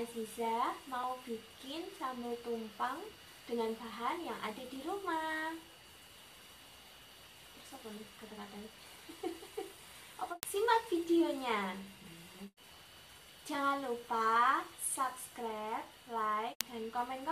Aziza mau bikin sambal tumpang dengan bahan yang ada di rumah. Simak videonya. Jangan lupa subscribe, like, dan komen-komen.